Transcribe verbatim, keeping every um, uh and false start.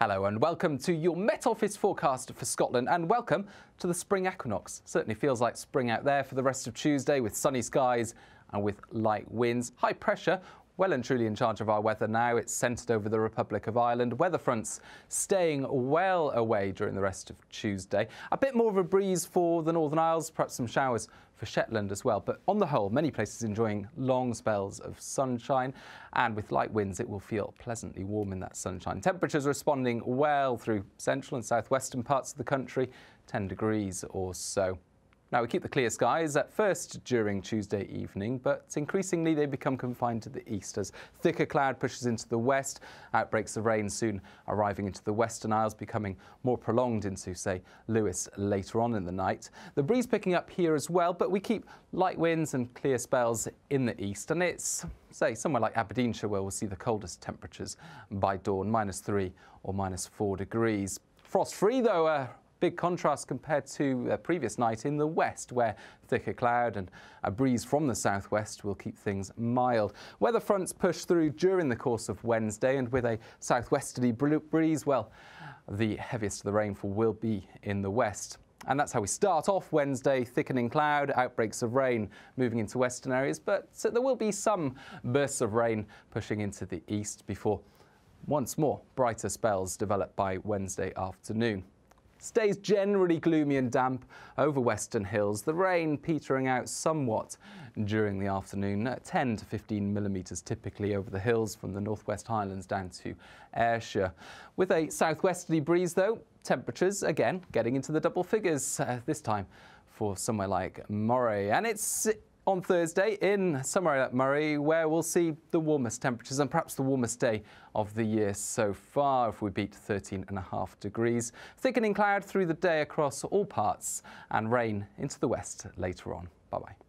Hello and welcome to your Met Office forecast for Scotland, and welcome to the spring equinox. Certainly feels like spring out there for the rest of Tuesday, with sunny skies and with light winds. High pressure well and truly in charge of our weather now. It's centred over the Republic of Ireland. Weather fronts staying well away during the rest of Tuesday. A bit more of a breeze for the Northern Isles, perhaps some showers for Shetland as well. But on the whole, many places enjoying long spells of sunshine. And with light winds, it will feel pleasantly warm in that sunshine. Temperatures responding well through central and southwestern parts of the country, ten degrees or so. Now, we keep the clear skies at first during Tuesday evening, but increasingly they become confined to the east as thicker cloud pushes into the west. Outbreaks of rain soon arriving into the Western Isles, becoming more prolonged into, say, Lewis later on in the night. The breeze picking up here as well, but we keep light winds and clear spells in the east, and it's, say, somewhere like Aberdeenshire where we'll see the coldest temperatures by dawn, minus three or minus four degrees. Frost-free, though, uh, big contrast compared to the previous night in the west, where thicker cloud and a breeze from the southwest will keep things mild. Weather fronts push through during the course of Wednesday, and with a southwesterly breeze, well, the heaviest of the rainfall will be in the west. And that's how we start off Wednesday: thickening cloud, outbreaks of rain moving into western areas, but there will be some bursts of rain pushing into the east before once more brighter spells develop by Wednesday afternoon. Stays generally gloomy and damp over western hills, the rain petering out somewhat during the afternoon, ten to fifteen millimetres typically over the hills from the Northwest Highlands down to Ayrshire. With a southwesterly breeze, though, temperatures again getting into the double figures, uh, this time for somewhere like Moray. And it's on Thursday in somewhere like Murray where we'll see the warmest temperatures and perhaps the warmest day of the year so far if we beat thirteen and a half degrees. Thickening cloud through the day across all parts and rain into the west later on. Bye-bye.